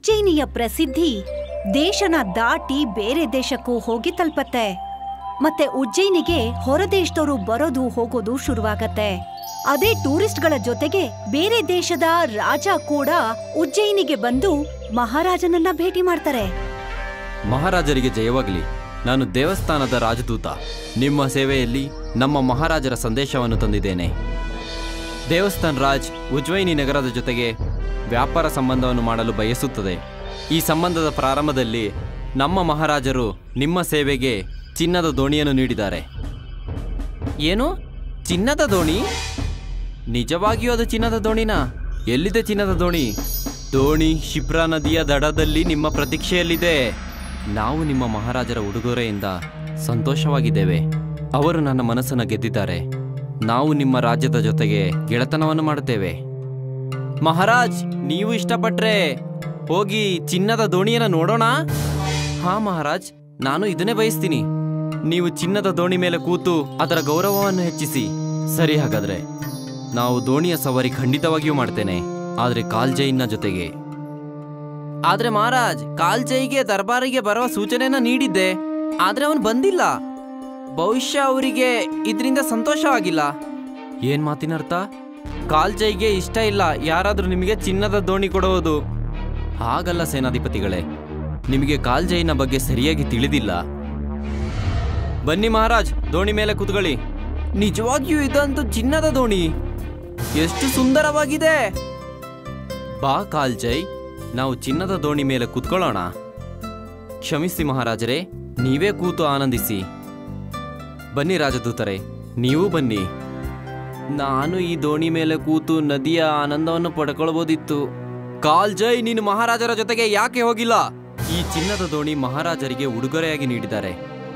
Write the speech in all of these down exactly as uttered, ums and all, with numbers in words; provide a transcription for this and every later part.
ಉಜ್ಜಯಿನಿಯ ಪ್ರಸಿದ್ಧಿ ದೇಶನ ದಾಟಿ ಬೇರೆ ದೇಶಕ್ಕೂ ಹೋಗಿ ತಲುಪತ್ತೆ. ಮತ್ತೆ ಉಜ್ಜಯಿನಿಗೆ ಹೊರದೇಶದವರು ಬರೋದು ಹೋಗೋದು ಶುರುವಾಗತ್ತೆ. ಅದೇ ಟೂರಿಸ್ಟ್ಗಳ ಜೊತೆಗೆ ಬೇರೆ ದೇಶದ ರಾಜ ಕೂಡ ಉಜ್ಜಯಿನಿಗೆ ಬಂದು ಮಹಾರಾಜನನ್ನ ಭೇಟಿ ಮಾಡ್ತಾರೆ. ಮಹಾರಾಜರಿಗೆ ಜಯವಾಗಲಿ. ನಾನು ದೇವಸ್ಥಾನದ ರಾಜದೂತ. ನಿಮ್ಮ ಸೇವೆಯಲ್ಲಿ ನಮ್ಮ ಮಹಾರಾಜರ ಸಂದೇಶವನ್ನು ತಂದಿದ್ದೇನೆ. ದೇವಸ್ಥಾನ ರಾಜ್ ಉಜ್ಜಯಿನಿ ನಗರದ ಜೊತೆಗೆ ವ್ಯಾಪಾರ ಸಂಬಂಧವನ್ನು ಮಾಡಲು ಬಯಸುತ್ತದೆ. ಈ ಸಂಬಂಧದ ಪ್ರಾರಂಭದಲ್ಲಿ ನಮ್ಮ ಮಹಾರಾಜರು ನಿಮ್ಮ ಸೇವೆಗೆ ಚಿನ್ನದ ದೋಣಿಯನ್ನು ನೀಡಿದ್ದಾರೆ. ಏನು, ಚಿನ್ನದ ದೋಣಿ? ನಿಜವಾಗಿಯೂ ಅದು ಚಿನ್ನದ ದೋಣಿನಾ? ಎಲ್ಲಿದೆ ಚಿನ್ನದ ದೋಣಿ? ದೋಣಿ ಶಿಪ್ರಾ ನದಿಯ ದಡದಲ್ಲಿ ನಿಮ್ಮ ಪ್ರತೀಕ್ಷೆಯಲ್ಲಿದೆ. ನಾವು ನಿಮ್ಮ ಮಹಾರಾಜರ ಉಡುಗೊರೆಯಿಂದ ಸಂತೋಷವಾಗಿದ್ದೇವೆ. ಅವರು ನನ್ನ ಮನಸ್ಸನ್ನು ಗೆದ್ದಿದ್ದಾರೆ. ನಾವು ನಿಮ್ಮ ರಾಜ್ಯದ ಜೊತೆಗೆ ಗೆಳೆತನವನ್ನು ಮಾಡುತ್ತೇವೆ. ಮಹಾರಾಜ್, ನೀವು ಇಷ್ಟಪಟ್ಟರೆ ಹೋಗಿ ಚಿನ್ನದ ದೋಣಿಯನ್ನು ನೋಡೋಣ. ಹಾ ಮಹಾರಾಜ್, ನಾನು ಇದನ್ನೇ ಬಯಸ್ತೀನಿ. ನೀವು ಚಿನ್ನದ ದೋಣಿ ಮೇಲೆ ಕೂತು ಅದರ ಗೌರವವನ್ನು ಹೆಚ್ಚಿಸಿ. ಸರಿ, ಹಾಗಾದರೆ ನಾವು ದೋಣಿಯ ಸವಾರಿ ಖಂಡಿತವಾಗಿಯೂ ಮಾಡ್ತೇನೆ, ಆದರೆ ಕಾಲ್ಜೈನ ಜೊತೆಗೆ. ಆದರೆ ಮಹಾರಾಜ್, ಕಾಲ್ಜೈಗೆ ದರ್ಬಾರಿಗೆ ಬರುವ ಸೂಚನೆಯನ್ನು ನೀಡಿದ್ದೆ, ಆದರೆ ಅವನು ಬಂದಿಲ್ಲ. ಬಹುಶಃ ಅವರಿಗೆ ಇದರಿಂದ ಸಂತೋಷವಾಗಿಲ್ಲ. ಏನು ಮಾತಿನ ಅರ್ಥ? ಕಾಲ್ಜೈಗೆ ಇಷ್ಟ ಇಲ್ಲ ಯಾರಾದರೂ ನಿಮಗೆ ಚಿನ್ನದ ದೋಣಿ ಕೊಡೋದು. ಹಾಗಲ್ಲ ಸೇನಾಧಿಪತಿಗಳೇ, ನಿಮಗೆ ಕಾಲ್ಜೈನ ಬಗ್ಗೆ ಸರಿಯಾಗಿ ತಿಳಿದಿಲ್ಲ. ಬನ್ನಿ ಮಹಾರಾಜ್, ದೋಣಿ ಮೇಲೆ ಕೂತ್ಕೊಳ್ಳಿ. ನಿಜವಾಗಿಯೂ ಇದಂತೂ ಚಿನ್ನದ ದೋಣಿ. ಎಷ್ಟು ಸುಂದರವಾಗಿದೆ. ಬಾ ಕಾಲ್ಜೈ, ನಾವು ಚಿನ್ನದ ದೋಣಿ ಮೇಲೆ ಕೂತ್ಕೊಳ್ಳೋಣ. ಕ್ಷಮಿಸಿ ಮಹಾರಾಜರೇ, ನೀವೇ ಕೂತು ಆನಂದಿಸಿ. ಬನ್ನಿ ರಾಜದೂತರೇ, ನೀವು ಬನ್ನಿ. ನಾನು ಈ ದೋಣಿ ಮೇಲೆ ಕೂತು ನದಿಯ ಆನಂದವನ್ನು ಪಡ್ಕೊಳ್ಬೋದಿತ್ತು. ಕಾಲ್ಜೈ, ನೀನು ಮಹಾರಾಜರ ಜೊತೆಗೆ ಯಾಕೆ ಹೋಗಿಲ್ಲ? ಈ ಚಿನ್ನದ ದೋಣಿ ಮಹಾರಾಜರಿಗೆ ಉಡುಗೊರೆಯಾಗಿ ನೀಡಿದ್ದಾರೆ,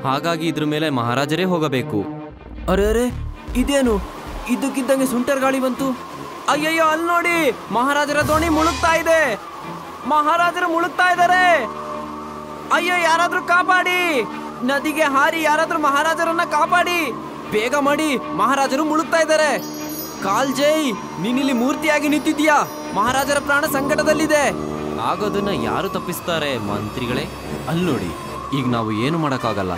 ಹಾಗಾಗಿ ಇದ್ರ ಮೇಲೆ ಮಹಾರಾಜರೇ ಹೋಗಬೇಕು. ಅರೆ ಅರೆ, ಇದೇನು? ಇದಕ್ಕಿದ್ದಂಗೆ ಸುಂಟರ್ ಗಾಳಿ ಬಂತು. ಅಯ್ಯಯ್ಯೋ, ಅಲ್ಲಿ ನೋಡಿ, ಮಹಾರಾಜರ ದೋಣಿ ಮುಳುಗ್ತಾ ಇದೆ. ಮಹಾರಾಜರು ಮುಳುಗ್ತಾ ಇದ್ದಾರೆ. ಅಯ್ಯೋ, ಯಾರಾದ್ರೂ ಕಾಪಾಡಿ. ನದಿಗೆ ಹಾರಿ ಯಾರಾದ್ರೂ ಮಹಾರಾಜರನ್ನ ಕಾಪಾಡಿ. ಬೇಗ ಮಾಡಿ, ಮಹಾರಾಜರು ಮುಳುಗ್ತಾ ಇದ್ದಾರೆ. ಕಾಲ್ಜೈ, ನೀನಿಲ್ಲಿ ಮೂರ್ತಿಯಾಗಿ ನಿಂತಿದ್ದೀಯಾ? ಮಹಾರಾಜರ ಪ್ರಾಣ ಸಂಕಟದಲ್ಲಿದೆ. ಆಗೋದನ್ನ ಯಾರು ತಪ್ಪಿಸ್ತಾರೆ ಮಂತ್ರಿಗಳೇ? ಅಲ್ಲಿ ನೋಡಿ, ಈಗ ನಾವು ಏನು ಮಾಡೋಕ್ಕಾಗಲ್ಲ.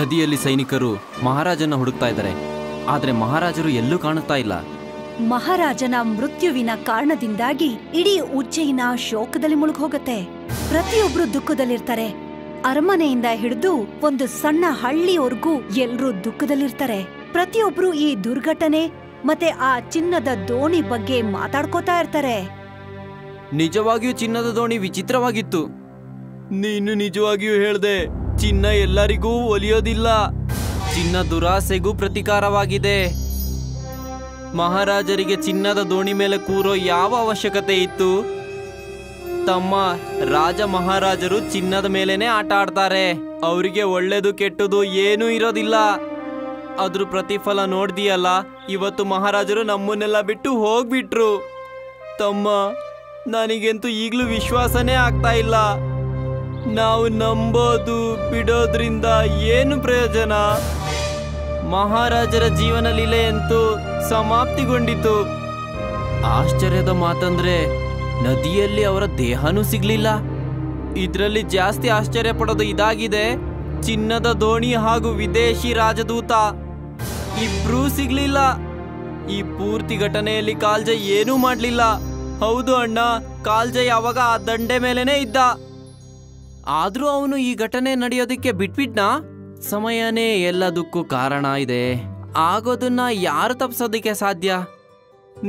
ನದಿಯಲ್ಲಿ ಸೈನಿಕರು ಮಹಾರಾಜನ ಹುಡುಕ್ತಾ ಇದ್ದಾರೆ, ಆದರೆ ಮಹಾರಾಜರು ಎಲ್ಲೂ ಕಾಣುತ್ತಾ ಇಲ್ಲ. ಮಹಾರಾಜನ ಮೃತ್ಯುವಿನ ಕಾರಣದಿಂದಾಗಿ ಇಡೀ ಉಜ್ಜಯಿನ ಶೋಕದಲ್ಲಿ ಮುಳುಗೋಗತ್ತೆ. ಪ್ರತಿಯೊಬ್ರು ದುಃಖದಲ್ಲಿರ್ತಾರೆ. ಅರಮನೆಯಿಂದ ಹಿಡಿದು ಒಂದು ಸಣ್ಣ ಹಳ್ಳಿವರೆಗೂ ಎಲ್ರೂ ದುಃಖದಲ್ಲಿರ್ತಾರೆ. ಪ್ರತಿಯೊಬ್ರು ಈ ದುರ್ಘಟನೆ ಮತ್ತೆ ಆ ಚಿನ್ನದ ದೋಣಿ ಬಗ್ಗೆ ಮಾತಾಡ್ಕೋತಾ ಇರ್ತಾರೆ. ನಿಜವಾಗಿಯೂ ಚಿನ್ನದ ದೋಣಿ ವಿಚಿತ್ರವಾಗಿತ್ತು. ನೀನು ನಿಜವಾಗಿಯೂ ಹೇಳ್ದೆ, ಚಿನ್ನ ಎಲ್ಲರಿಗೂ ಒಲಿಯೋದಿಲ್ಲ. ಚಿನ್ನ ದುರಾಸೆಗೂ ಪ್ರತಿಕಾರವಾಗಿದೆ. ಮಹಾರಾಜರಿಗೆ ಚಿನ್ನದ ದೋಣಿ ಮೇಲೆ ಕೂರೋ ಯಾವ ಅವಶ್ಯಕತೆ ಇತ್ತು? ತಮ್ಮ ರಾಜ ಮಹಾರಾಜರು ಚಿನ್ನದ ಮೇಲೇನೆ ಆಟ ಆಡ್ತಾರೆ. ಅವರಿಗೆ ಒಳ್ಳೇದು ಕೆಟ್ಟದು ಏನೂ ಇರೋದಿಲ್ಲ. ಅದ್ರ ಪ್ರತಿಫಲ ನೋಡ್ದಿಯಲ್ಲ, ಇವತ್ತು ಮಹಾರಾಜರು ನಮ್ಮನ್ನೆಲ್ಲ ಬಿಟ್ಟು ಹೋಗ್ಬಿಟ್ರು. ತಮ್ಮ, ನನಗಂತೂ ಈಗಲೂ ವಿಶ್ವಾಸನೇ ಆಗ್ತಾ ಇಲ್ಲ. ನಾವು ನಂಬೋದು ಬಿಡೋದ್ರಿಂದ ಏನು ಪ್ರಯೋಜನ? ಮಹಾರಾಜರ ಜೀವನ ಲೀಲೆಯಂತೂ ಸಮಾಪ್ತಿಗೊಂಡಿತು. ಆಶ್ಚರ್ಯದ ಮಾತಂದ್ರೆ, ನದಿಯಲ್ಲಿ ಅವರ ದೇಹನೂ ಸಿಗ್ಲಿಲ್ಲ. ಇದರಲ್ಲಿ ಜಾಸ್ತಿ ಆಶ್ಚರ್ಯ ಪಡೋದು ಇದಾಗಿದೆ, ಚಿನ್ನದ ದೋಣಿ ಹಾಗೂ ವಿದೇಶಿ ರಾಜದೂತ ಇಬ್ರೂ ಸಿಗ್ಲಿಲ್ಲ. ಈ ಪೂರ್ತಿ ಘಟನೆಯಲ್ಲಿ ಕಾಲ್ಜೈ ಏನೂ ಮಾಡಲಿಲ್ಲ. ಹೌದು ಅಣ್ಣ, ಕಾಲ್ಜೈ ಅವಾಗ ಆ ದಂಡೆ ಮೇಲೇನೆ ಇದ್ದ. ಆದ್ರೂ ಅವನು ಈ ಘಟನೆ ನಡೆಯೋದಕ್ಕೆ ಬಿಟ್ಬಿಟ್ನಾ? ಸಮಯನೇ ಎಲ್ಲದಕ್ಕೂ ಕಾರಣ ಇದೆ. ಆಗೋದನ್ನ ಯಾರು ತಪ್ಪಿಸೋದಕ್ಕೆ ಸಾಧ್ಯ?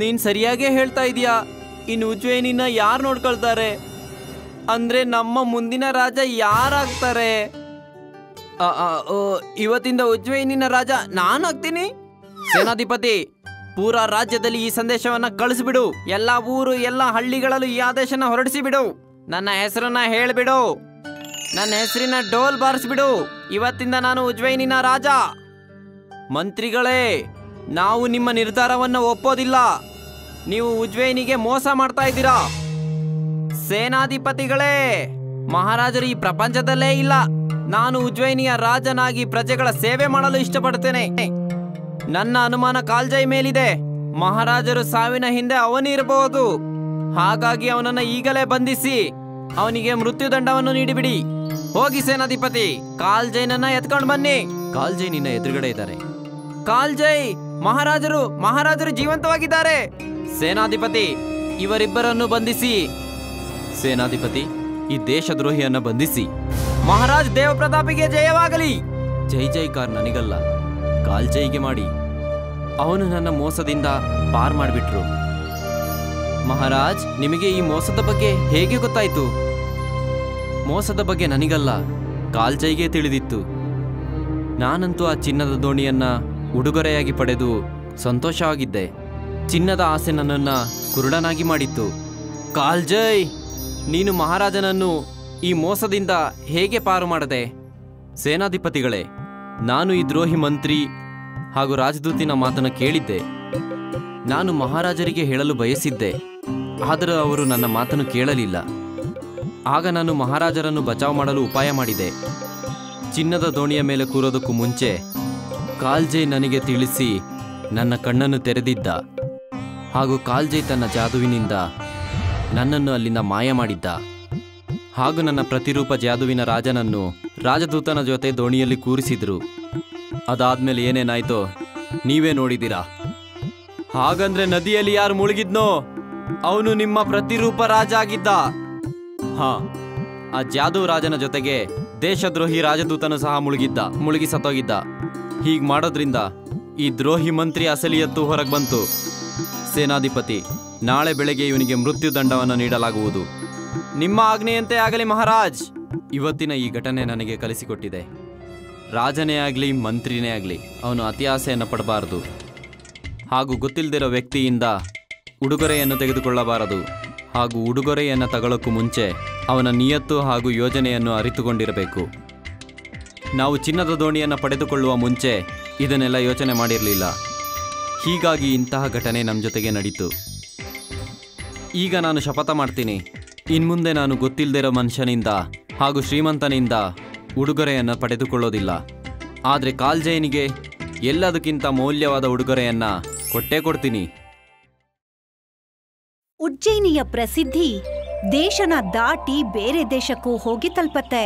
ನೀನ್ ಸರಿಯಾಗೇ ಹೇಳ್ತಾ ಇದೀಯಾ. ಇನ್ನು ಉಜ್ಜಯಿನಿನ ಯಾರು ನೋಡ್ಕೊಳ್ತಾರೆ? ಅಂದ್ರೆ ನಮ್ಮ ಮುಂದಿನ ರಾಜ ಯಾರಾಗ್ತಾರೆ? ಇವತ್ತಿಂದ ಉಜ್ಜಯಿನಿನ ರಾಜ ನಾನು ಆಗ್ತೀನಿ. ಸೇನಾಧಿಪತಿ, ಪೂರಾ ರಾಜ್ಯದಲ್ಲಿ ಈ ಸಂದೇಶವನ್ನ ಕಳಿಸ್ಬಿಡು. ಎಲ್ಲ ಊರು ಎಲ್ಲ ಹಳ್ಳಿಗಳಲ್ಲೂ ಈ ಆದೇಶನ ಹೊರಡಿಸಿಬಿಡು. ನನ್ನ ಹೆಸರನ್ನ ಹೇಳ್ಬಿಡು. ನನ್ನ ಹೆಸರಿನ ಡೋಲ್ ಬಾರಿಸ್ಬಿಡು. ಇವತ್ತಿಂದ ನಾನು ಉಜ್ಜಯಿನಿನ ರಾಜ. ಮಂತ್ರಿಗಳೇ, ನಾವು ನಿಮ್ಮ ನಿರ್ಧಾರವನ್ನು ಒಪ್ಪೋದಿಲ್ಲ. ನೀವು ಉಜ್ಜಯಿನಿಗೆ ಮೋಸ ಮಾಡ್ತಾ ಇದ್ದೀರಾ. ಸೇನಾಧಿಪತಿಗಳೇ, ಮಹಾರಾಜರು ಈ ಪ್ರಪಂಚದಲ್ಲೇ ಇಲ್ಲ. ನಾನು ಉಜ್ಜಯಿನಿಯ ರಾಜನಾಗಿ ಪ್ರಜೆಗಳ ಸೇವೆ ಮಾಡಲು ಇಷ್ಟಪಡ್ತೇನೆ. ನನ್ನ ಅನುಮಾನ ಕಾಲ್ಜೈ ಮೇಲಿದೆ. ಮಹಾರಾಜರು ಸಾವಿನ ಹಿಂದೆ ಅವನಿರಬಹುದು. ಹಾಗಾಗಿ ಅವನನ್ನು ಈಗಲೇ ಬಂಧಿಸಿ ಮೃತ್ಯುದಂಡವನ್ನು ನೀಡಿಬಿಡಿ. ಹೋಗಿ ಸೇನಾಧಿಪತಿ ಕಾಲ್ಜೈನನ್ನ ಎತ್ಕೊಂಡು ಬನ್ನಿ. ಕಾಲ್ಜೈ ನಿನ್ನ ಎದುರುಗಡೆ ಇದ್ದಾರೆ. ಕಾಲ್ಜೈ, ಮಹಾರಾಜರು ಮಹಾರಾಜರು ಜೀವಂತವಾಗಿದ್ದಾರೆ. ಸೇನಾಧಿಪತಿ, ಇವರಿಬ್ಬರನ್ನು ಬಂಧಿಸಿ. ಸೇನಾಧಿಪತಿ, ಈ ದೇಶದ್ರೋಹಿಯನ್ನು ಬಂಧಿಸಿ. ಮಹಾರಾಜ್ ದೇವಪ್ರತಾಪಿಗೆ ಜಯವಾಗಲಿ. ಜೈ ಜೈಕಾರ ನನಗಲ್ಲ, ಕಾಲ್ಜೈಗೆ ಮಾಡಿ. ಅವನು ನನ್ನ ಮೋಸದಿಂದ ಪಾರ್ ಮಾಡಿಬಿಟ್ರು. ಮಹಾರಾಜ್, ನಿಮಗೆ ಈ ಮೋಸದ ಬಗ್ಗೆ ಹೇಗೆ ಗೊತ್ತಾಯಿತು? ಮೋಸದ ಬಗ್ಗೆ ನನಗಲ್ಲ, ಕಾಲ್ಜೈಗೆ ತಿಳಿದಿತ್ತು. ನಾನಂತೂ ಆ ಚಿನ್ನದ ದೋಣಿಯನ್ನು ಉಡುಗೊರೆಯಾಗಿ ಪಡೆದು ಸಂತೋಷವಾಗಿದ್ದೆ. ಚಿನ್ನದ ಆಸೆ ನನ್ನನ್ನು ಕುರುಡನಾಗಿ ಮಾಡಿತ್ತು. ಕಾಲ್ಜೈ, ನೀನು ಮಹಾರಾಜನನ್ನು ಈ ಮೋಸದಿಂದ ಹೇಗೆ ಪಾರು ಮಾಡದೆ? ಸೇನಾಧಿಪತಿಗಳೇ, ನಾನು ಈ ದ್ರೋಹಿ ಮಂತ್ರಿ ಹಾಗೂ ರಾಜದೂತಿನ ಮಾತನ್ನು ಕೇಳಿದ್ದೆ. ನಾನು ಮಹಾರಾಜರಿಗೆ ಹೇಳಲು ಬಯಸಿದ್ದೆ, ಆದರೆ ಅವರು ನನ್ನ ಮಾತನ್ನು ಕೇಳಲಿಲ್ಲ. ಆಗ ನಾನು ಮಹಾರಾಜರನ್ನು ಬಚಾವ್ ಮಾಡಲು ಉಪಾಯ ಮಾಡಿದೆ. ಚಿನ್ನದ ದೋಣಿಯ ಮೇಲೆ ಕೂರೋದಕ್ಕೂ ಮುಂಚೆ ಕಾಲ್ಜೈ ನನಗೆ ತಿಳಿಸಿ ನನ್ನ ಕಣ್ಣನ್ನು ತೆರೆದಿದ್ದ. ಹಾಗೂ ಕಾಲ್ಜೈ ತನ್ನ ಜಾದುವಿನಿಂದ ನನ್ನನ್ನು ಅಲ್ಲಿಂದ ಮಾಯ ಮಾಡಿದ್ದ. ಹಾಗೂ ನನ್ನ ಪ್ರತಿರೂಪ ಜಾದುವಿನ ರಾಜನನ್ನು ರಾಜದೂತನ ಜೊತೆ ದೋಣಿಯಲ್ಲಿ ಕೂರಿಸಿದ್ರು. ಅದಾದ್ಮೇಲೆ ಏನೇನಾಯ್ತೋ ನೀವೇ ನೋಡಿದ್ದೀರಾ. ಹಾಗಂದ್ರೆ ನದಿಯಲ್ಲಿ ಯಾರು ಮುಳುಗಿದ್ನೋ ಅವನು ನಿಮ್ಮ ಪ್ರತಿರೂಪ ರಾಜ ಆಗಿದ್ದ. ಹಾ, ಆ ಜಾದೂ ರಾಜನ ಜೊತೆಗೆ ದೇಶದ್ರೋಹಿ ರಾಜದೂತನು ಸಹ ಮುಳುಗಿದ್ದ, ಮುಳುಗಿ ಸತ್ತೋಗಿದ್ದ. ಹೀಗೆ ಮಾಡೋದ್ರಿಂದ ಈ ದ್ರೋಹಿ ಮಂತ್ರಿ ಅಸಲಿಯತ್ತು ಹೊರಗೆ ಬಂತು. ಸೇನಾಧಿಪತಿ, ನಾಳೆ ಬೆಳಗ್ಗೆ ಇವನಿಗೆ ಮೃತ್ಯುದಂಡವನ್ನು ನೀಡಲಾಗುವುದು. ನಿಮ್ಮ ಆಜ್ಞೆಯಂತೆ ಆಗಲಿ ಮಹಾರಾಜ್. ಇವತ್ತಿನ ಈ ಘಟನೆ ನನಗೆ ಕಲಿಸಿಕೊಟ್ಟಿದೆ, ರಾಜನೇ ಆಗಲಿ ಮಂತ್ರಿನೇ ಆಗಲಿ ಅವನು ಅತಿ ಆಸೆಯನ್ನು ಪಡಬಾರದು. ಹಾಗೂ ಗೊತ್ತಿಲ್ಲದಿರೋ ವ್ಯಕ್ತಿಯಿಂದ ಉಡುಗೊರೆಯನ್ನು ತೆಗೆದುಕೊಳ್ಳಬಾರದು. ಹಾಗೂ ಉಡುಗೊರೆಯನ್ನು ತಗೊಳ್ಳೋಕ್ಕೂ ಮುಂಚೆ ಅವನ ನಿಯತ್ತು ಹಾಗೂ ಯೋಜನೆಯನ್ನು ಅರಿತುಕೊಂಡಿರಬೇಕು. ನಾವು ಚಿನ್ನದ ದೋಣಿಯನ್ನು ಪಡೆದುಕೊಳ್ಳುವ ಮುಂಚೆ ಇದನ್ನೆಲ್ಲ ಯೋಚನೆ ಮಾಡಿರಲಿಲ್ಲ. ಹೀಗಾಗಿ ಇಂತಹ ಘಟನೆ ನಮ್ಮ ಜೊತೆಗೆ ನಡೀತು. ಈಗ ನಾನು ಶಪಥ ಮಾಡ್ತೀನಿ, ಇನ್ಮುಂದೆ ನಾನು ಗೊತ್ತಿಲ್ಲದಿರೋ ಮನುಷ್ಯನಿಂದ ಹಾಗೂ ಶ್ರೀಮಂತನಿಂದ ಉಡುಗೊರೆಯನ್ನು ಪಡೆದುಕೊಳ್ಳೋದಿಲ್ಲ. ಆದರೆ ಕಾಲ್ಜೈನಿಗೆ ಎಲ್ಲದಕ್ಕಿಂತ ಮೌಲ್ಯವಾದ ಉಡುಗೊರೆಯನ್ನು ಕೊಟ್ಟೇ ಕೊಡ್ತೀನಿ. ಉಜ್ಜಯಿನಿಯ ಪ್ರಸಿದ್ಧಿ ದೇಶನ ದಾಟಿ ಬೇರೆ ದೇಶಕ್ಕೂ ಹೋಗಿ ತಲುಪತ್ತೆ.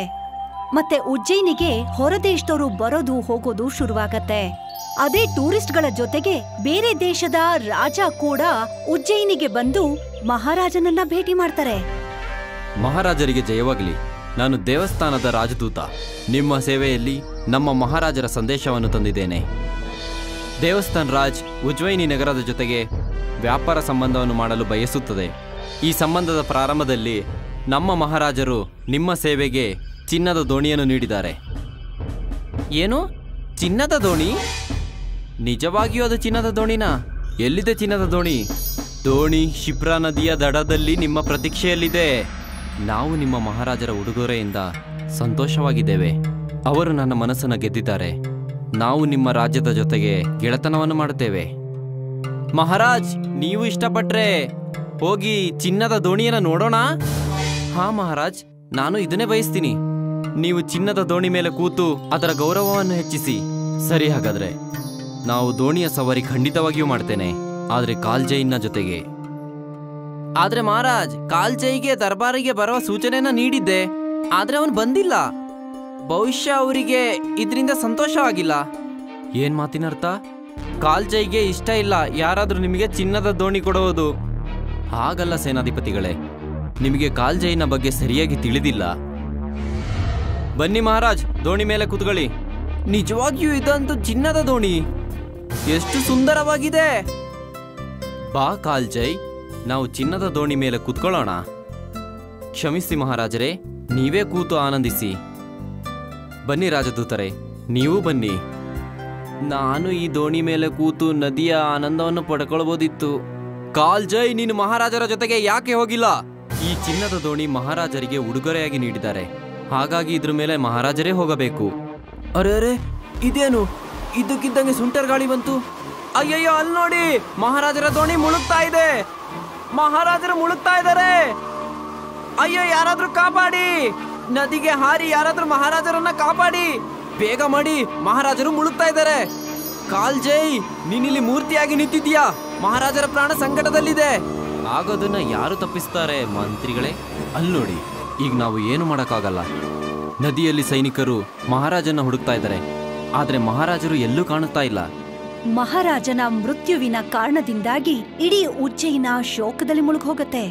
ಮತ್ತೆ ಉಜ್ಜಯಿನಿಗೆ ಹೊರದೇಶದವರು ಬರೋದು ಹೋಗೋದು ಶುರುವಾಗತ್ತೆ. ಅದೇ ಟೂರಿಸ್ಟ್ಗಳ ಜೊತೆಗೆ ಬೇರೆ ದೇಶದ ರಾಜ ಕೂಡ ಉಜ್ಜಯಿನಿಗೆ ಬಂದು ಮಹಾರಾಜನನ್ನ ಭೇಟಿ ಮಾಡ್ತಾರೆ. ಮಹಾರಾಜರಿಗೆ ಜಯವಾಗಲಿ. ನಾನು ದೇವಸ್ಥಾನದ ರಾಜದೂತ, ನಿಮ್ಮ ಸೇವೆಯಲ್ಲಿ ನಮ್ಮ ಮಹಾರಾಜರ ಸಂದೇಶವನ್ನು ತಂದಿದ್ದೇನೆ. ದೇವಸ್ಥಾನ್ ರಾಜ್ ಉಜ್ಜಯಿನಿ ನಗರದ ಜೊತೆಗೆ ವ್ಯಾಪಾರ ಸಂಬಂಧವನ್ನು ಮಾಡಲು ಬಯಸುತ್ತದೆ. ಈ ಸಂಬಂಧದ ಪ್ರಾರಂಭದಲ್ಲಿ ನಮ್ಮ ಮಹಾರಾಜರು ನಿಮ್ಮ ಸೇವೆಗೆ ಚಿನ್ನದ ದೋಣಿಯನ್ನು ನೀಡಿದ್ದಾರೆ. ಏನು, ಚಿನ್ನದ ದೋಣಿ? ನಿಜವಾಗಿಯೂ ಅದು ಚಿನ್ನದ ದೋಣಿನಾ? ಎಲ್ಲಿದೆ ಚಿನ್ನದ ದೋಣಿ? ದೋಣಿ ಶಿಪ್ರಾ ನದಿಯ ದಡದಲ್ಲಿ ನಿಮ್ಮ ಪ್ರತೀಕ್ಷೆಯಲ್ಲಿದೆ. ನಾವು ನಿಮ್ಮ ಮಹಾರಾಜರ ಉಡುಗೊರೆಯಿಂದ ಸಂತೋಷವಾಗಿದ್ದೇವೆ. ಅವರು ನನ್ನ ಮನಸ್ಸನ್ನು ಗೆದ್ದಿದ್ದಾರೆ. ನಾವು ನಿಮ್ಮ ರಾಜ್ಯದ ಜೊತೆಗೆ ಗೆಳೆತನವನ್ನು ಮಾಡುತ್ತೇವೆ. ಮಹಾರಾಜ್, ನೀವು ಇಷ್ಟಪಟ್ಟರೆ ಹೋಗಿ ಚಿನ್ನದ ದೋಣಿಯನ್ನು ನೋಡೋಣ. ಹಾ ಮಹಾರಾಜ್, ನಾನು ಇದನ್ನೇ ಬಯಸ್ತೀನಿ. ನೀವು ಚಿನ್ನದ ದೋಣಿ ಮೇಲೆ ಕೂತು ಅದರ ಗೌರವವನ್ನು ಹೆಚ್ಚಿಸಿ. ಸರಿ, ಹಾಗಾದರೆ ನಾವು ದೋಣಿಯ ಸವಾರಿ ಖಂಡಿತವಾಗಿಯೂ ಮಾಡ್ತೇನೆ, ಆದರೆ ಕಾಲ್ಜೈನ ಜೊತೆಗೆ. ಆದರೆ ಮಹಾರಾಜ್, ಕಾಲ್ಜೈಗೆ ದರ್ಬಾರಿಗೆ ಬರುವ ಸೂಚನೆಯನ್ನು ನೀಡಿದ್ದೆ, ಆದರೆ ಅವನು ಬಂದಿಲ್ಲ. ಬಹುಶಃ ಅವರಿಗೆ ಇದರಿಂದ ಸಂತೋಷವಾಗಿಲ್ಲ. ಏನು ಮಾತಿನರ್ಥ? ಕಾಲ್ಜೈಗೆ ಇಷ್ಟ ಇಲ್ಲ ಯಾರಾದರೂ ನಿಮಗೆ ಚಿನ್ನದ ದೋಣಿ ಕೊಡುವುದು. ಹಾಗಲ್ಲ ಸೇನಾಧಿಪತಿಗಳೇ, ನಿಮಗೆ ಕಾಲ್ಜೈನ ಬಗ್ಗೆ ಸರಿಯಾಗಿ ತಿಳಿದಿಲ್ಲ. ಬನ್ನಿ ಮಹಾರಾಜ್, ದೋಣಿ ಮೇಲೆ ಕೂತ್ಕೊಳ್ಳಿ. ನಿಜವಾಗಿಯೂ ಇದಂತೂ ಚಿನ್ನದ ದೋಣಿ, ಎಷ್ಟು ಸುಂದರವಾಗಿದೆ. ಬಾ ಕಾಲ್ಜೈ, ನಾವು ಚಿನ್ನದ ದೋಣಿ ಮೇಲೆ ಕೂತ್ಕೊಳ್ಳೋಣ. ಕ್ಷಮಿಸಿ ಮಹಾರಾಜರೇ, ನೀವೇ ಕೂತು ಆನಂದಿಸಿ. ಬನ್ನಿ ರಾಜದೂತರೇ, ನೀವು ಬನ್ನಿ. ನಾನು ಈ ದೋಣಿ ಮೇಲೆ ಕೂತು ನದಿಯ ಆನಂದವನ್ನು ಪಡ್ಕೊಳ್ಬೋದಿತ್ತು. ಕಾಲ್ಜೈ, ನೀನು ಮಹಾರಾಜರ ಜೊತೆಗೆ ಯಾಕೆ ಹೋಗಿಲ್ಲ? ಈ ಚಿನ್ನದ ದೋಣಿ ಮಹಾರಾಜರಿಗೆ ಉಡುಗೊರೆಯಾಗಿ ನೀಡಿದ್ದಾರೆ, ಹಾಗಾಗಿ ಇದ್ರ ಮೇಲೆ ಮಹಾರಾಜರೇ ಹೋಗಬೇಕು. ಅರೆ ಅರೆ, ಇದೇನು, ಇದಕ್ಕಿದ್ದಂಗೆ ಸುಂಟರ್ ಗಾಳಿ ಬಂತು. ಅಯ್ಯಯ್ಯೋ, ಅಲ್ಲಿ ನೋಡಿ, ಮಹಾರಾಜರ ದೋಣಿ ಮುಳುಗ್ತಾ ಇದೆ. ಮಹಾರಾಜರು ಮುಳುಗ್ತಾ ಇದ್ದಾರೆ. ಅಯ್ಯೋ, ಯಾರಾದ್ರೂ ಕಾಪಾಡಿ. ನದಿಗೆ ಹಾರಿ ಯಾರಾದ್ರೂ ಮಹಾರಾಜರನ್ನ ಕಾಪಾಡಿ. ಬೇಗ ಮಾಡಿ, ಮಹಾರಾಜರು ಮುಳುಗ್ತಾ ಇದ್ದಾರೆ. ಕಾಲ್ಜೈ, ನೀನಿಲ್ಲಿ ಮೂರ್ತಿಯಾಗಿ ನಿಂತಿದ್ದೀಯಾ? ಮಹಾರಾಜರ ಪ್ರಾಣ ಸಂಕಟದಲ್ಲಿದೆ. ಆಗೋದನ್ನ ಯಾರು ತಪ್ಪಿಸ್ತಾರೆ ಮಂತ್ರಿಗಳೇ? ಅಲ್ಲಿ ನೋಡಿ, ಈಗ ನಾವು ಏನು ಮಾಡೋಕ್ಕಾಗಲ್ಲ. ನದಿಯಲ್ಲಿ ಸೈನಿಕರು ಮಹಾರಾಜನ ಹುಡುಕ್ತಾ ಇದ್ದಾರೆ, ಆದರೆ ಮಹಾರಾಜರು ಎಲ್ಲೂ ಕಾಣುತ್ತಾ ಇಲ್ಲ. ಮಹಾರಾಜನ ಮೃತ್ಯುವಿನ ಕಾರಣದಿಂದಾಗಿ ಇಡೀ ಉಜ್ಜಯಿನ ಶೋಕದಲ್ಲಿ ಮುಳುಗೋಗುತ್ತೆ.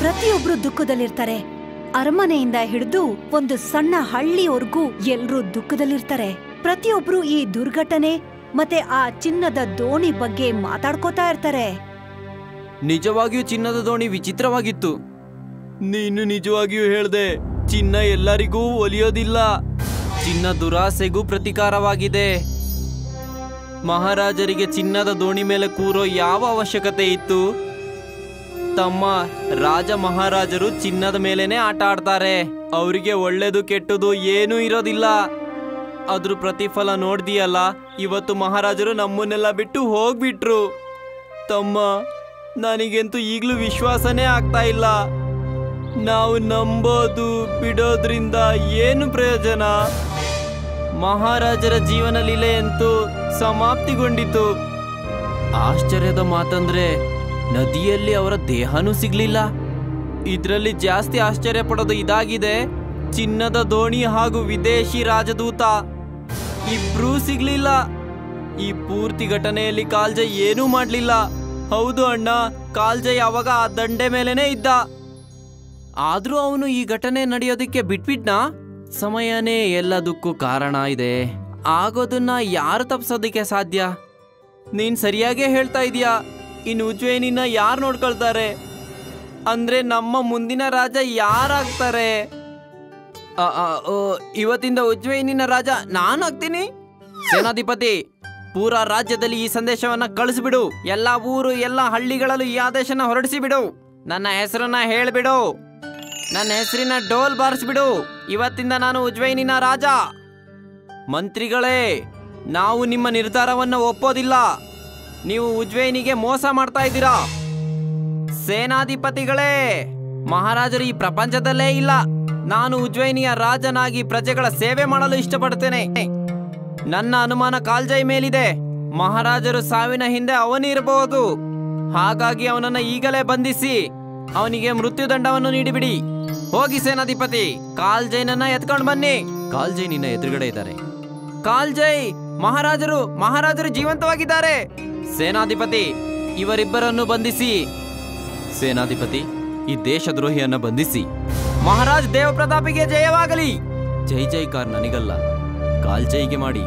ಪ್ರತಿಯೊಬ್ರು ದುಃಖದಲ್ಲಿರ್ತಾರೆ. ಅರಮನೆಯಿಂದ ಹಿಡಿದು ಒಂದು ಸಣ್ಣ ಹಳ್ಳಿವರೆಗೂ ಎಲ್ಲರೂ ದುಃಖದಲ್ಲಿರ್ತಾರೆ. ಪ್ರತಿಯೊಬ್ರು ಈ ದುರ್ಘಟನೆ ಮತ್ತೆ ಆ ಚಿನ್ನದ ದೋಣಿ ಬಗ್ಗೆ ಮಾತಾಡ್ಕೋತಾ ಇರ್ತಾರೆ. ನಿಜವಾಗಿಯೂ ಚಿನ್ನದ ದೋಣಿ ವಿಚಿತ್ರವಾಗಿತ್ತು. ನೀನು ನಿಜವಾಗಿಯೂ ಹೇಳ್ದೆ, ಚಿನ್ನ ಎಲ್ಲರಿಗೂ ಒಲಿಯೋದಿಲ್ಲ. ಚಿನ್ನ ದುರಾಸೆಗೂ ಪ್ರತಿಕಾರವಾಗಿದೆ. ಮಹಾರಾಜರಿಗೆ ಚಿನ್ನದ ದೋಣಿ ಮೇಲೆ ಕೂರೋ ಯಾವ ಅವಶ್ಯಕತೆ ಇತ್ತು? ತಮ್ಮ ರಾಜ ಮಹಾರಾಜರು ಚಿನ್ನದ ಮೇಲೇನೆ ಆಟ ಆಡ್ತಾರೆ. ಅವರಿಗೆ ಒಳ್ಳೇದು ಕೆಟ್ಟದು ಏನೂ ಇರೋದಿಲ್ಲ. ಅದ್ರ ಪ್ರತಿಫಲ ನೋಡ್ದಿಯಲ್ಲ, ಇವತ್ತು ಮಹಾರಾಜರು ನಮ್ಮನ್ನೆಲ್ಲ ಬಿಟ್ಟು ಹೋಗ್ಬಿಟ್ರು. ತಮ್ಮ, ನನಗಂತೂ ಈಗಲೂ ವಿಶ್ವಾಸನೇ ಆಗ್ತಾ ಇಲ್ಲ. ನಾವು ನಂಬೋದು ಬಿಡೋದ್ರಿಂದ ಏನು ಪ್ರಯೋಜನ? ಮಹಾರಾಜರ ಜೀವನ ಲೀಲೆಯಂತೂ ಸಮಾಪ್ತಿಗೊಂಡಿತು. ಆಶ್ಚರ್ಯದ ಮಾತಂದ್ರೆ ನದಿಯಲ್ಲಿ ಅವರ ದೇಹನೂ ಸಿಗ್ಲಿಲ್ಲ. ಇದರಲ್ಲಿ ಜಾಸ್ತಿ ಆಶ್ಚರ್ಯ ಪಡೋದು ಇದಾಗಿದೆ, ಚಿನ್ನದ ದೋಣಿ ಹಾಗೂ ವಿದೇಶಿ ರಾಜದೂತ ಇಬ್ರೂ ಸಿಗ್ಲಿಲ್ಲ. ಈ ಪೂರ್ತಿ ಘಟನೆಯಲ್ಲಿ ಕಾಲ್ಜಯ್ ಏನೂ ಮಾಡಲಿಲ್ಲ. ಹೌದು ಅಣ್ಣ, ಕಾಲ್ಜಯ್ ಅವಾಗ ಆ ದಂಡೆ ಮೇಲೇನೆ ಇದ್ದ. ಆದ್ರೂ ಅವನು ಈ ಘಟನೆ ನಡೆಯೋದಕ್ಕೆ ಬಿಟ್ಬಿಟ್ನಾ? ಸಮಯನೇ ಎಲ್ಲದಕ್ಕೂ ಕಾರಣ ಇದೆ. ಆಗೋದನ್ನ ಯಾರು ತಪ್ಸೋದಕ್ಕೆ ಸಾಧ್ಯ? ನೀನ್ ಸರಿಯಾಗೇ ಹೇಳ್ತಾ ಇದೀಯಾ. ಇನ್ನು ಉಜ್ಜಯಿನಿನ ಯಾರು ನೋಡ್ಕೊಳ್ತಾರೆ? ಅಂದ್ರೆ ನಮ್ಮ ಮುಂದಿನ ರಾಜ ಯಾರಾಗ್ತಾರೆ? ಇವತ್ತಿಂದ ಉಜ್ಜಯಿನಿನ ರಾಜ ನಾನು ಆಗ್ತೀನಿ. ಸೇನಾಧಿಪತಿ, ಪೂರಾ ರಾಜ್ಯದಲ್ಲಿ ಈ ಸಂದೇಶವನ್ನ ಕಳಿಸ್ಬಿಡು. ಎಲ್ಲ ಊರು ಎಲ್ಲ ಹಳ್ಳಿಗಳಲ್ಲೂ ಈ ಆದೇಶನ ಹೊರಡಿಸಿಬಿಡು. ನನ್ನ ಹೆಸರನ್ನ ಹೇಳ್ಬಿಡು. ನನ್ನ ಹೆಸರಿನ ಡೋಲ್ ಬಾರಿಸ್ಬಿಡು. ಇವತ್ತಿಂದ ನಾನು ಉಜ್ಜಯಿನಿನ ರಾಜ. ಮಂತ್ರಿಗಳೇ, ನಾವು ನಿಮ್ಮ ನಿರ್ಧಾರವನ್ನು ಒಪ್ಪೋದಿಲ್ಲ. ನೀವು ಉಜ್ಜಯಿನಿಗೆ ಮೋಸ ಮಾಡ್ತಾ ಇದ್ದೀರಾ. ಸೇನಾಧಿಪತಿಗಳೇ, ಮಹಾರಾಜರು ಈ ಪ್ರಪಂಚದಲ್ಲೇ ಇಲ್ಲ. ನಾನು ಉಜ್ಜಯಿನಿಯ ರಾಜನಾಗಿ ಪ್ರಜೆಗಳ ಸೇವೆ ಮಾಡಲು ಇಷ್ಟಪಡ್ತೇನೆ. ನನ್ನ ಅನುಮಾನ ಕಾಲ್ಜೈ ಮೇಲಿದೆ. ಮಹಾರಾಜರು ಸಾವಿನ ಹಿಂದೆ ಅವನಿರಬಹುದು. ಹಾಗಾಗಿ ಅವನನ್ನು ಈಗಲೇ ಬಂಧಿಸಿ ಅವನಿಗೆ ಮೃತ್ಯುದಂಡವನ್ನು ನೀಡಿಬಿಡಿ. ಹೋಗಿ ಸೇನಾಧಿಪತಿ, ಕಾಲ್ಜೈನನ್ನ ಎತ್ಕೊಂಡು ಬನ್ನಿ. ಕಾಲ್ಜೈ ನಿನ್ನ ಎದುರುಗಡೆ ಇದ್ದಾರೆ. ಕಾಲ್ಜೈ, ಮಹಾರಾಜರು ಮಹಾರಾಜರು ಜೀವಂತವಾಗಿದ್ದಾರೆ. ಸೇನಾಧಿಪತಿ, ಇವರಿಬ್ಬರನ್ನು ಬಂಧಿಸಿ. ಸೇನಾಧಿಪತಿ, ಈ ದೇಶದ್ರೋಹಿಯನ್ನು ಬಂಧಿಸಿ. ಮಹಾರಾಜ್ ದೇವಪ್ರತಾಪಿಗೆ ಜಯವಾಗಲಿ. ಜೈ ಜೈಕಾರ್ ನನಗಲ್ಲ, ಕಾಲ್ಜೈಗೆ ಮಾಡಿ.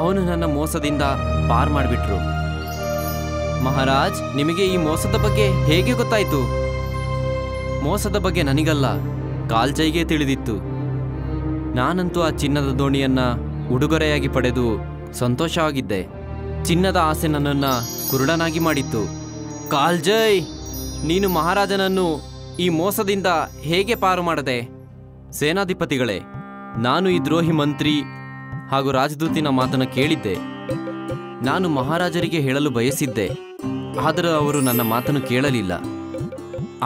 ಅವನು ನನ್ನ ಮೋಸದಿಂದ ಪಾರ್ ಮಾಡಿಬಿಟ್ರು. ಮಹಾರಾಜ್, ನಿಮಗೆ ಈ ಮೋಸದ ಬಗ್ಗೆ ಹೇಗೆ ಗೊತ್ತಾಯಿತು? ಮೋಸದ ಬಗ್ಗೆ ನನಗಲ್ಲ, ಕಾಲ್ಜೈಗೆ ತಿಳಿದಿತ್ತು. ನಾನಂತೂ ಆ ಚಿನ್ನದ ದೋಣಿಯನ್ನು ಉಡುಗೊರೆಯಾಗಿ ಪಡೆದು ಸಂತೋಷವಾಗಿದ್ದೆ. ಚಿನ್ನದ ಆಸೆ ನನ್ನನ್ನು ಕುರುಡನಾಗಿ ಮಾಡಿತ್ತು. ಕಾಲ್ಜೈ, ನೀನು ಮಹಾರಾಜನನ್ನು ಈ ಮೋಸದಿಂದ ಹೇಗೆ ಪಾರು ಮಾಡದೆ? ಸೇನಾಧಿಪತಿಗಳೇ, ನಾನು ಈ ದ್ರೋಹಿ ಮಂತ್ರಿ ಹಾಗೂ ರಾಜದೂತಿನ ಮಾತನ್ನು ಕೇಳಿದ್ದೆ. ನಾನು ಮಹಾರಾಜರಿಗೆ ಹೇಳಲು ಬಯಸಿದ್ದೆ, ಆದರೆ ಅವರು ನನ್ನ ಮಾತನ್ನು ಕೇಳಲಿಲ್ಲ.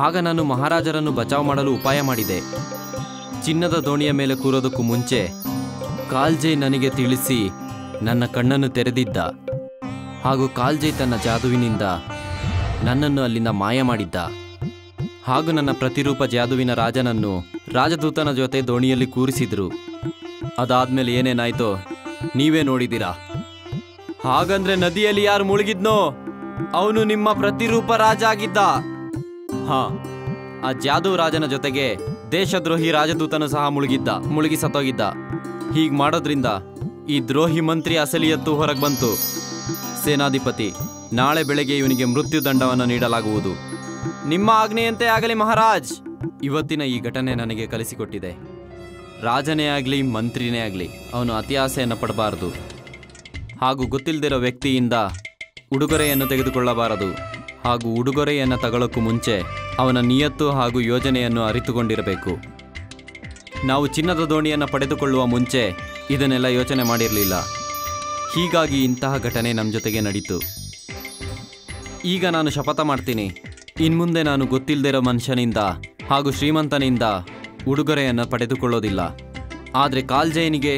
ಆಗ ನಾನು ಮಹಾರಾಜರನ್ನು ಬಚಾವ್ ಮಾಡಲು ಉಪಾಯ ಮಾಡಿದೆ. ಚಿನ್ನದ ದೋಣಿಯ ಮೇಲೆ ಕೂರೋದಕ್ಕೂ ಮುಂಚೆ ಕಾಲ್ಜೈ ನನಗೆ ತಿಳಿಸಿ ನನ್ನ ಕಣ್ಣನ್ನು ತೆರೆದಿದ್ದ. ಹಾಗೂ ಕಾಲ್ಜೈ ತನ್ನ ಜಾದುವಿನಿಂದ ನನ್ನನ್ನು ಅಲ್ಲಿಂದ ಮಾಯ ಮಾಡಿದ್ದ. ಹಾಗೂ ನನ್ನ ಪ್ರತಿರೂಪ ಜಾದುವಿನ ರಾಜನನ್ನು ರಾಜದೂತನ ಜೊತೆ ದೋಣಿಯಲ್ಲಿ ಕೂರಿಸಿದ್ರು. ಅದಾದ್ಮೇಲೆ ಏನೇನಾಯ್ತೋ ನೀವೇ ನೋಡಿದ್ದೀರಾ. ಹಾಗಂದ್ರೆ ನದಿಯಲ್ಲಿ ಯಾರು ಮುಳುಗಿದ್ನೋ ಅವನು ನಿಮ್ಮ ಪ್ರತಿರೂಪ ರಾಜ ಆಗಿದ್ದ. ಹಾ, ಆ ಜಾದೂ ರಾಜನ ಜೊತೆಗೆ ದೇಶದ್ರೋಹಿ ರಾಜದೂತನು ಸಹ ಮುಳುಗಿದ್ದ, ಮುಳುಗಿ ಸತ್ತೋಗಿದ್ದ. ಹೀಗೆ ಮಾಡೋದ್ರಿಂದ ಈ ದ್ರೋಹಿ ಮಂತ್ರಿ ಅಸಲಿಯತ್ತು ಹೊರಗೆ ಬಂತು. ಸೇನಾಧಿಪತಿ, ನಾಳೆ ಬೆಳಗ್ಗೆ ಇವನಿಗೆ ಮೃತ್ಯುದಂಡವನ್ನು ನೀಡಲಾಗುವುದು. ನಿಮ್ಮ ಆಜ್ಞೆಯಂತೆ ಆಗಲಿ ಮಹಾರಾಜ್. ಇವತ್ತಿನ ಈ ಘಟನೆ ನನಗೆ ಕಲಿಸಿಕೊಟ್ಟಿದೆ, ರಾಜನೇ ಆಗಲಿ ಮಂತ್ರಿನೇ ಆಗಲಿ ಅವನು ಅತಿ ಆಸೆಯನ್ನು ಪಡಬಾರದು. ಹಾಗೂ ಗೊತ್ತಿಲ್ಲದಿರೋ ವ್ಯಕ್ತಿಯಿಂದ ಉಡುಗೊರೆಯನ್ನು ತೆಗೆದುಕೊಳ್ಳಬಾರದು. ಹಾಗೂ ಉಡುಗೊರೆಯನ್ನು ತಗೊಳ್ಳೋಕ್ಕೂ ಮುಂಚೆ ಅವನ ನಿಯತ್ತು ಹಾಗೂ ಯೋಜನೆಯನ್ನು ಅರಿತುಕೊಂಡಿರಬೇಕು. ನಾವು ಚಿನ್ನದ ದೋಣಿಯನ್ನು ಪಡೆದುಕೊಳ್ಳುವ ಮುಂಚೆ ಇದನ್ನೆಲ್ಲ ಯೋಚನೆ ಮಾಡಿರಲಿಲ್ಲ. ಹೀಗಾಗಿ ಇಂತಹ ಘಟನೆ ನಮ್ಮ ಜೊತೆಗೆ ನಡೀತು. ಈಗ ನಾನು ಶಪಥ ಮಾಡ್ತೀನಿ, ಇನ್ಮುಂದೆ ನಾನು ಗೊತ್ತಿಲ್ಲದಿರೋ ಮನುಷ್ಯನಿಂದ ಹಾಗೂ ಶ್ರೀಮಂತನಿಂದ ಉಡುಗೊರೆಯನ್ನು ಪಡೆದುಕೊಳ್ಳೋದಿಲ್ಲ. ಆದರೆ ಕಾಲ್ಜೈನಿಗೆ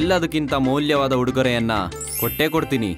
ಎಲ್ಲದಕ್ಕಿಂತ ಮೌಲ್ಯವಾದ ಉಡುಗೊರೆಯನ್ನು ಕೊಟ್ಟೇ ಕೊಡ್ತೀನಿ.